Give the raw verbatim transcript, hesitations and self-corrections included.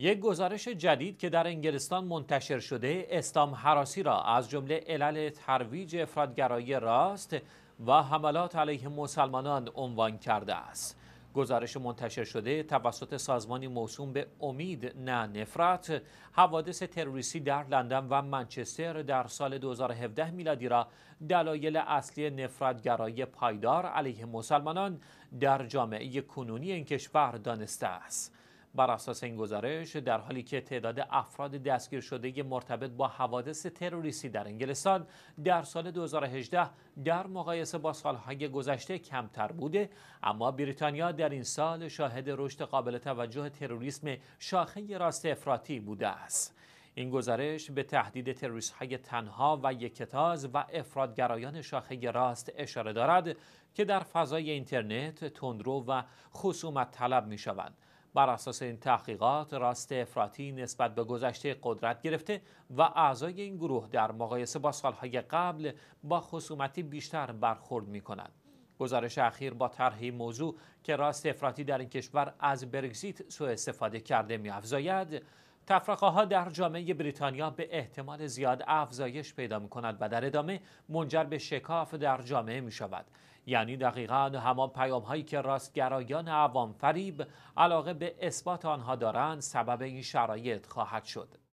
یک گزارش جدید که در انگلستان منتشر شده اسلام هراسی را از جمله علل ترویج افراطگرایی راست و حملات علیه مسلمانان عنوان کرده است. گزارش منتشر شده توسط سازمانی موسوم به امید نه نفرت حوادث تروریستی در لندن و منچستر در سال دو هزار و هفده میلادی را دلایل اصلی نفرتگرایی پایدار علیه مسلمانان در جامعه کنونی این کشور دانسته است. بر اساس این گزارش، در حالی که تعداد افراد دستگیر شده مرتبط با حوادث تروریستی در انگلستان در سال دو هزار و هجده در مقایسه با سالهای گذشته کمتر بوده، اما بریتانیا در این سال شاهد رشد قابل توجه تروریسم شاخه راست افراطی بوده است. این گزارش به تهدید تروریست‌های تنها و یکتاز و افراطگرایان شاخه راست اشاره دارد که در فضای اینترنت تندرو و خصومت طلب می‌شوند. بر اساس این تحقیقات، راست افراطی نسبت به گذشته قدرت گرفته و اعضای این گروه در مقایسه با سالهای قبل با خصومتی بیشتر برخورد می‌کنند. گزارش اخیر با طرح موضوع که راست افراطی در این کشور از برگزیت سوء استفاده کرده می‌افزاید، تفرقه‌ها در جامعه بریتانیا به احتمال زیاد افزایش پیدا می‌کند و در ادامه منجر به شکاف در جامعه می‌شود. یعنی دقیقاً همان پیام‌هایی که راستگرایان عوام فریب علاقه به اثبات آنها دارند سبب این شرایط خواهد شد.